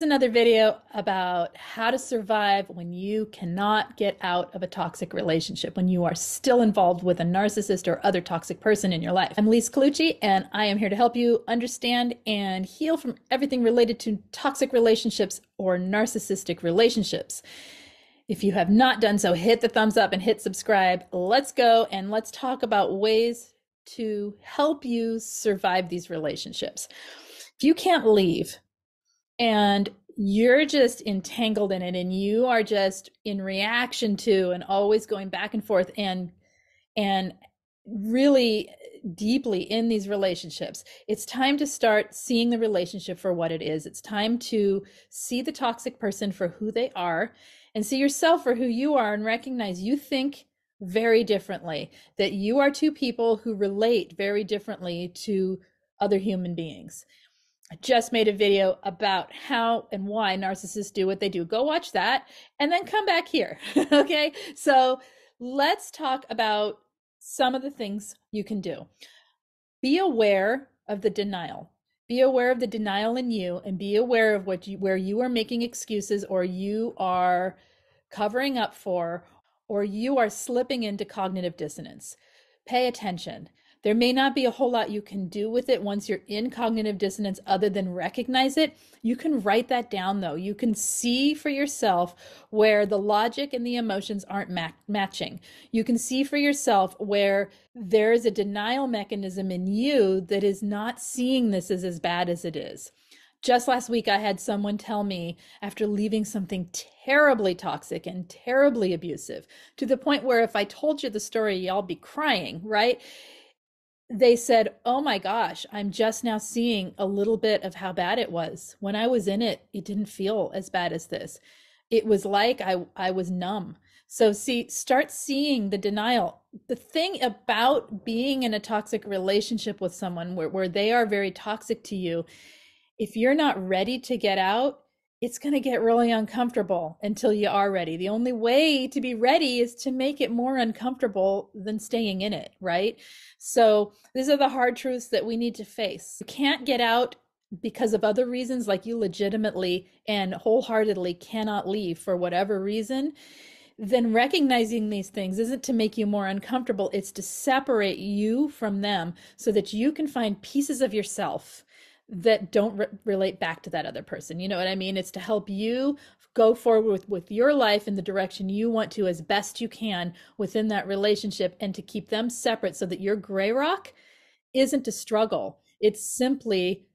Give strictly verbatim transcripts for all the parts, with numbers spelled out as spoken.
Another video about how to survive when you cannot get out of a toxic relationship, when you are still involved with a narcissist or other toxic person in your life. I'm Lise Colucci, and I am here to help you understand and heal from everything related to toxic relationships or narcissistic relationships. If you have not done so, hit the thumbs up and hit subscribe. Let's go and let's talk about ways to help you survive these relationships. If you can't leave, and you're just entangled in it, and you are just in reaction to and always going back and forth and and really deeply in these relationships, it's time to start seeing the relationship for what it is. It's time to see the toxic person for who they are and see yourself for who you are, and recognize you think very differently, that you are two people who relate very differently to other human beings. I just made a video about how and why narcissists do what they do. Go watch that and then come back here. Okay, so let's talk about some of the things you can do. Be aware of the denial. Be aware of the denial in you, and be aware of what you, where you are making excuses, or you are covering up for, or you are slipping into cognitive dissonance. Pay attention. There may not be a whole lot you can do with it once you're in cognitive dissonance other than recognize it. You can write that down, though. You can see for yourself where the logic and the emotions aren't ma- matching. You can see for yourself where there is a denial mechanism in you that is not seeing this as as bad as it is. Just last week, I had someone tell me, after leaving something terribly toxic and terribly abusive, to the point where if I told you the story, y'all be crying, right? They said, oh my gosh, I'm just now seeing a little bit of how bad it was. When I was in it, it didn't feel as bad as this. It was like I, I was numb. So see, start seeing the denial. The thing about being in a toxic relationship with someone where, where they are very toxic to you, if you're not ready to get out, it's going to get really uncomfortable until you are ready. The only way to be ready is to make it more uncomfortable than staying in it, right? So these are the hard truths that we need to face. You can't get out because of other reasons, like you legitimately and wholeheartedly cannot leave for whatever reason. Then recognizing these things isn't to make you more uncomfortable. It's to separate you from them so that you can find pieces of yourself that don't re- relate back to that other person. You know what I mean? It's to help you go forward with, with your life in the direction you want to as best you can within that relationship, and to keep them separate so that your gray rock isn't a struggle. It's simply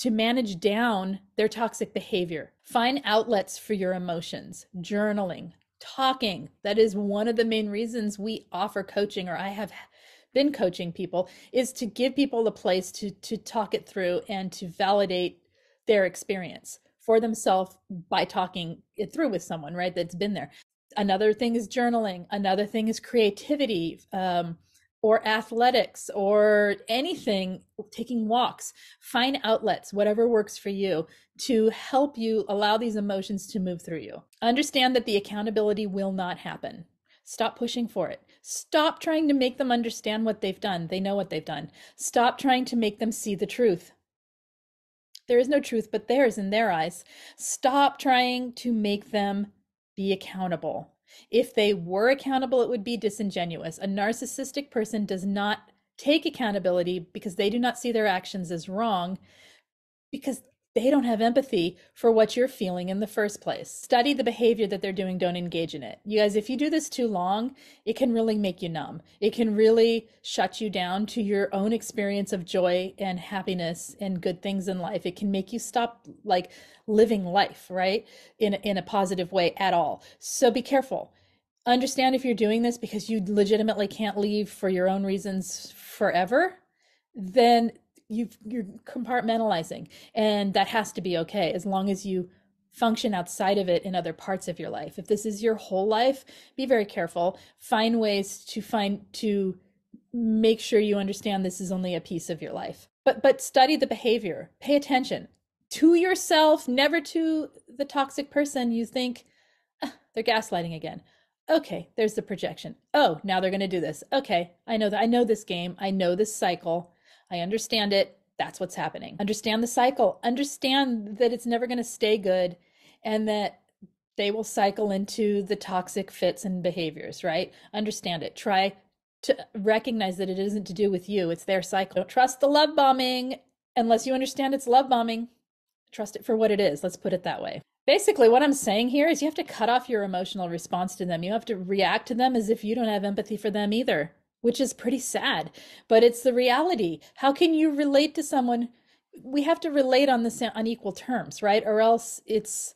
to manage down their toxic behavior. Find outlets for your emotions, journaling, talking. That is one of the main reasons we offer coaching, or I have been coaching people, is to give people the place to to talk it through and to validate their experience for themselves by talking it through with someone, right, that's been there. Another thing is journaling. Another thing is creativity, um, or athletics, or anything, taking walks. Find outlets, whatever works for you, to help you allow these emotions to move through you. Understand that the accountability will not happen. Stop pushing for it. Stop trying to make them understand what they've done. They know what they've done. Stop trying to make them see the truth. There is no truth but theirs in their eyes. Stop trying to make them be accountable. If they were accountable, it would be disingenuous. A narcissistic person does not take accountability because they do not see their actions as wrong, because they don't have empathy for what you're feeling in the first place. Study the behavior that they're doing. Don't engage in it. You guys, if you do this too long, it can really make you numb. It can really shut you down to your own experience of joy and happiness and good things in life. It can make you stop like living life, right? In, in a positive way at all. So be careful. Understand if you're doing this because you legitimately can't leave for your own reasons forever, then You've, you're compartmentalizing, and that has to be okay as long as you function outside of it in other parts of your life. If this is your whole life, be very careful. Find ways to find to make sure you understand this is only a piece of your life. But but study the behavior. Pay attention to yourself, never to the toxic person. You think, ah, they're gaslighting again. Okay, there's the projection. Oh, now they're going to do this. Okay, I know that. I know this game. I know this cycle. I understand it. That's what's happening. Understand the cycle. Understand that it's never going to stay good and that they will cycle into the toxic fits and behaviors, right? Understand it. Try to recognize that it isn't to do with you. It's their cycle. Don't trust the love bombing unless you understand it's love bombing. Trust it for what it is. Let's put it that way. Basically, what I'm saying here is you have to cut off your emotional response to them. You have to react to them as if you don't have empathy for them either, which is pretty sad, but it's the reality. How can you relate to someone? We have to relate on the on equal terms, right? Or else it's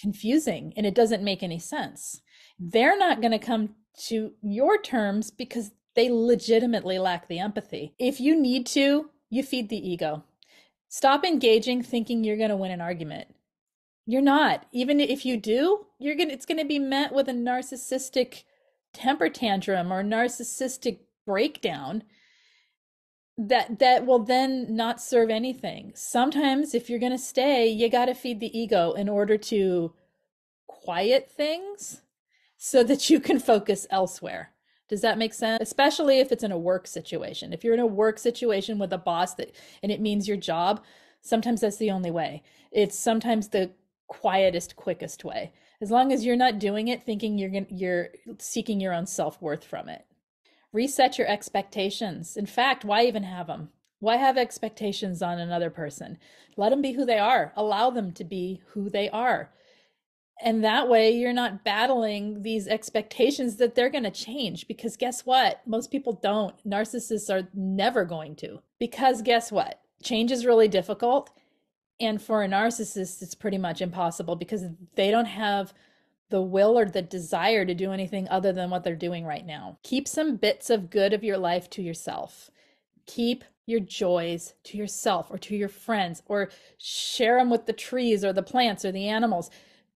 confusing and it doesn't make any sense. They're not going to come to your terms because they legitimately lack the empathy. If you need to, you feed the ego. Stop engaging thinking you're going to win an argument. You're not. Even if you do, you're gonna, it's going to be met with a narcissistic temper tantrum or narcissistic breakdown that that will then not serve anything. Sometimes if you're going to stay, you got to feed the ego in order to quiet things so that you can focus elsewhere. Does that make sense? Especially if it's in a work situation. If you're in a work situation with a boss that and it means your job, sometimes that's the only way. It's sometimes the quietest, quickest way. As long as you're not doing it thinking you're gonna, you're seeking your own self-worth from it. Reset your expectations. In fact, why even have them? Why have expectations on another person? Let them be who they are. Allow them to be who they are. And that way you're not battling these expectations that they're going to change, because guess what? Most people don't. Narcissists are never going to, because guess what? Change is really difficult. And for a narcissist, it's pretty much impossible because they don't have the will or the desire to do anything other than what they're doing right now. Keep some bits of good of your life to yourself. Keep your joys to yourself or to your friends, or share them with the trees or the plants or the animals.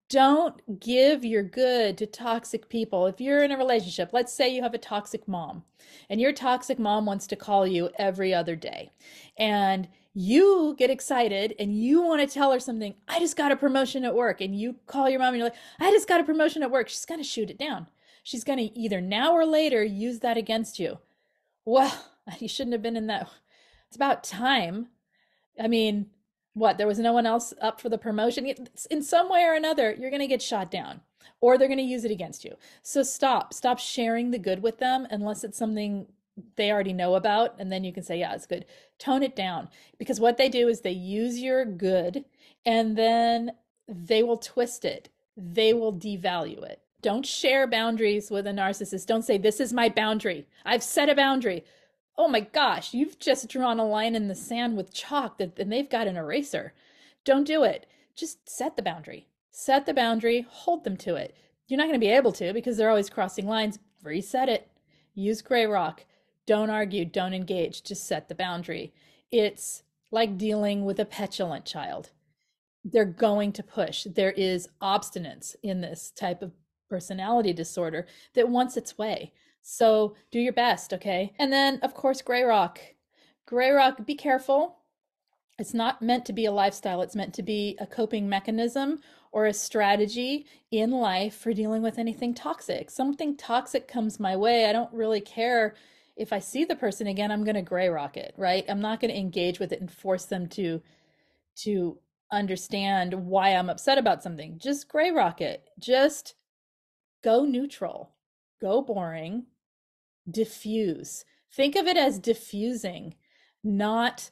Don't give your good to toxic people. If you're in a relationship, let's say you have a toxic mom and your toxic mom wants to call you every other day and you get excited and you want to tell her something. I just got a promotion at work, and you call your mom and you're like, I just got a promotion at work. She's going to shoot it down. She's going to either now or later use that against you. Well, you shouldn't have been in that. It's about time. I mean, what, there was no one else up for the promotion? In some way or another, you're going to get shot down, or they're going to use it against you. So stop, stop sharing the good with them unless it's something they already know about. And then you can say, yeah, it's good. Tone it down, because what they do is they use your good and then they will twist it. They will devalue it. Don't share boundaries with a narcissist. Don't say, this is my boundary. I've set a boundary. Oh my gosh, you've just drawn a line in the sand with chalk that, and they've got an eraser. Don't do it. Just set the boundary. Set the boundary, hold them to it. You're not going to be able to because they're always crossing lines. Reset it. Use gray rock. Don't argue. Don't engage. Just set the boundary. It's like dealing with a petulant child. They're going to push. There is obstinance in this type of personality disorder that wants its way. So do your best, okay? And then, of course, gray rock. Gray rock, be careful. It's not meant to be a lifestyle. It's meant to be a coping mechanism or a strategy in life for dealing with anything toxic. Something toxic comes my way. I don't really care if I see the person again. I'm going to gray rock it, right? I'm not going to engage with it and force them to, to understand why I'm upset about something. Just gray rock it. Just go neutral. Go boring. Diffuse. Think of it as diffusing, not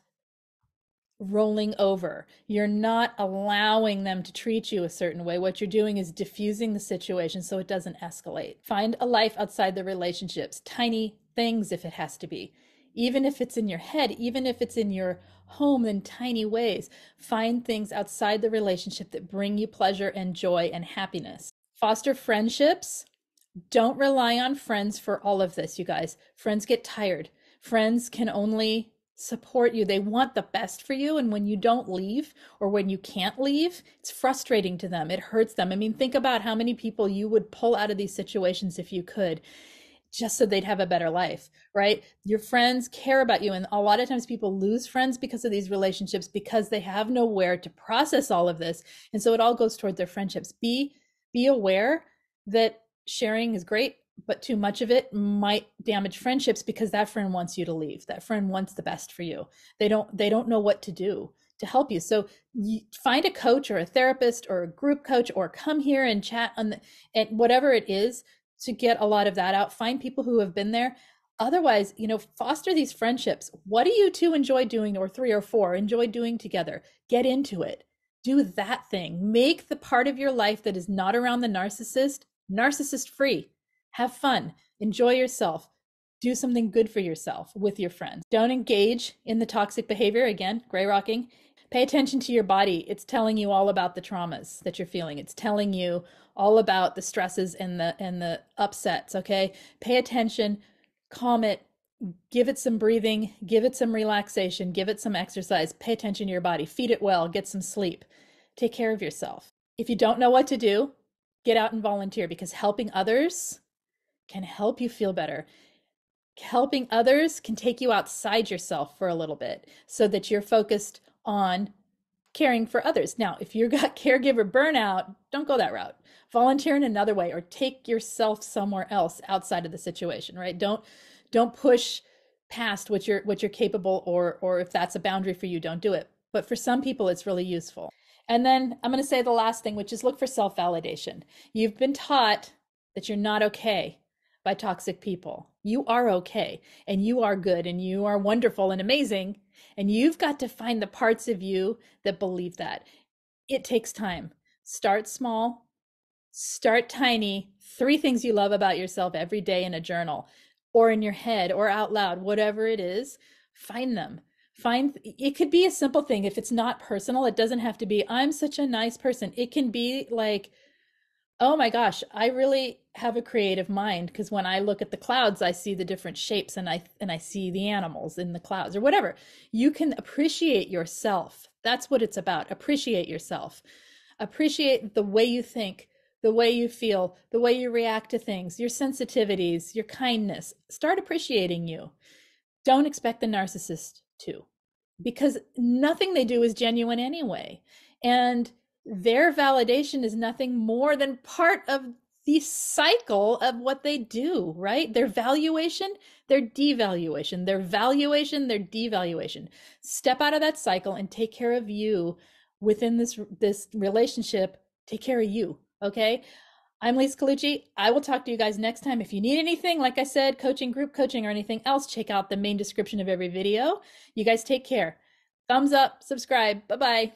rolling over. You're not allowing them to treat you a certain way. What you're doing is diffusing the situation so it doesn't escalate. Find a life outside the relationships, tiny things if it has to be. Even if it's in your head, even if it's in your home in tiny ways, find things outside the relationship that bring you pleasure and joy and happiness. Foster friendships. Don't rely on friends for all of this, you guys. Friends get tired. Friends can only support you. They want the best for you. And when you don't leave, or when you can't leave, it's frustrating to them. It hurts them. I mean, think about how many people you would pull out of these situations if you could, just so they'd have a better life, right? Your friends care about you. And a lot of times people lose friends because of these relationships, because they have nowhere to process all of this. And so it all goes toward their friendships. Be, be aware that sharing is great. but too much of it might damage friendships, because that friend wants you to leave. That friend wants the best for you. They don't, they don't know what to do to help you. So you find a coach or a therapist or a group coach, or come here and chat on the, and whatever it is, to get a lot of that out. Find people who have been there. Otherwise, you know, foster these friendships. What do you two enjoy doing, or three or four enjoy doing together? Get into it. Do that thing. Make the part of your life that is not around the narcissist, narcissist free. Have fun. Enjoy yourself. Do something good for yourself with your friends. Don't engage in the toxic behavior. Again, gray rocking. Pay attention to your body. It's telling you all about the traumas that you're feeling. It's telling you all about the stresses and the and the upsets, okay? Pay attention, calm it, give it some breathing, give it some relaxation, give it some exercise. Pay attention to your body, feed it well, get some sleep, take care of yourself. If you don't know what to do, get out and volunteer, because helping others can help you feel better. Helping others can take you outside yourself for a little bit, so that you're focused on caring for others. Now, if you've got caregiver burnout, don't go that route. Volunteer in another way, or take yourself somewhere else outside of the situation, right? Don't don't push past what you're what you're capable, or or if that's a boundary for you, don't do it. But for some people, it's really useful. And then I'm going to say the last thing, which is look for self-validation. You've been taught that you're not okay by toxic people. You are okay, and you are good, and you are wonderful and amazing. And you've got to find the parts of you that believe that. It takes time. Start small, start tiny. Three things you love about yourself every day in a journal, or in your head, or out loud, whatever it is, find them. Find, it could be a simple thing. If it's not personal, it doesn't have to be, I'm such a nice person. It can be like, oh my gosh, I really have a creative mind, because when I look at the clouds, I see the different shapes, and I and I see the animals in the clouds, or whatever. You can appreciate yourself. That's what it's about. Appreciate yourself. Appreciate the way you think, the way you feel, the way you react to things, your sensitivities, your kindness. Start appreciating you. Don't expect the narcissist to, because nothing they do is genuine anyway. And their validation is nothing more than part of the cycle of what they do, right? Their valuation, their devaluation, their valuation, their devaluation. Step out of that cycle and take care of you within this, this relationship. Take care of you, okay? I'm Lise Colucci. I will talk to you guys next time. If you need anything, like I said, coaching, group coaching, or anything else, check out the main description of every video. You guys take care. Thumbs up, subscribe, bye-bye.